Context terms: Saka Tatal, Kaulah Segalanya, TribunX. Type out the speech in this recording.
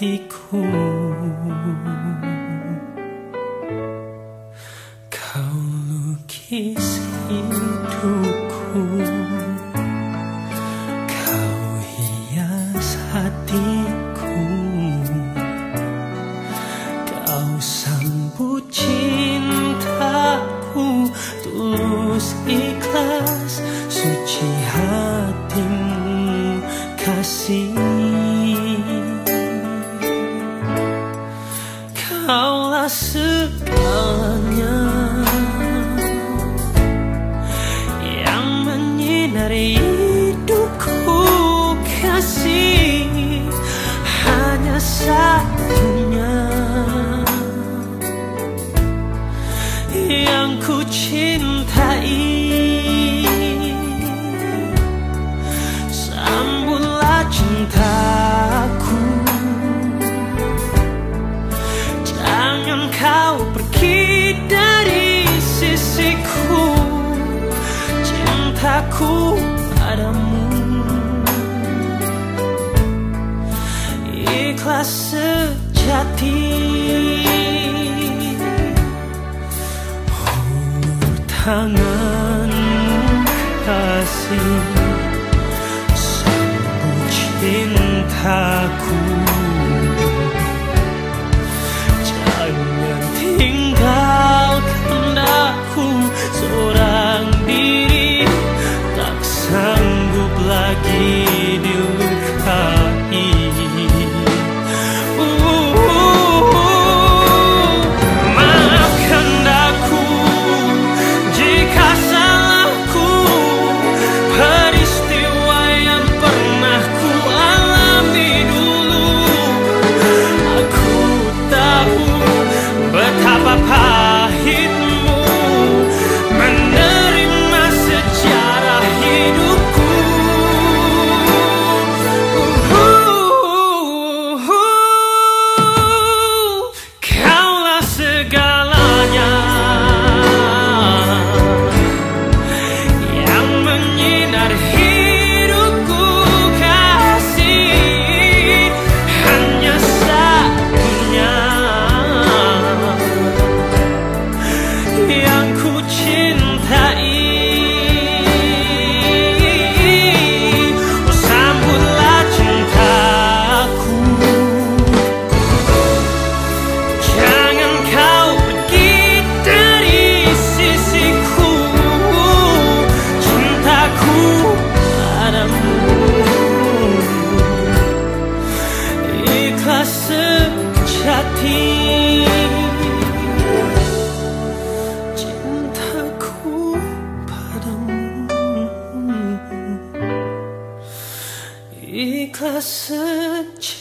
hatiku. Kau lukis hidupku, kau hias hatiku, kau sambut cintaku tulus ikhlas suci hatimu kasih. Kaulah segalanya yang menyinari hidupku, kasih hanya satunya yang ku cintai. Sambutlah cintaku, kau pergi dari sisiku, cintaku padamu ikhlas sejati. Hulur tanganmu kasih, sambut cintaku. cintaku padamu ikhlas sejati.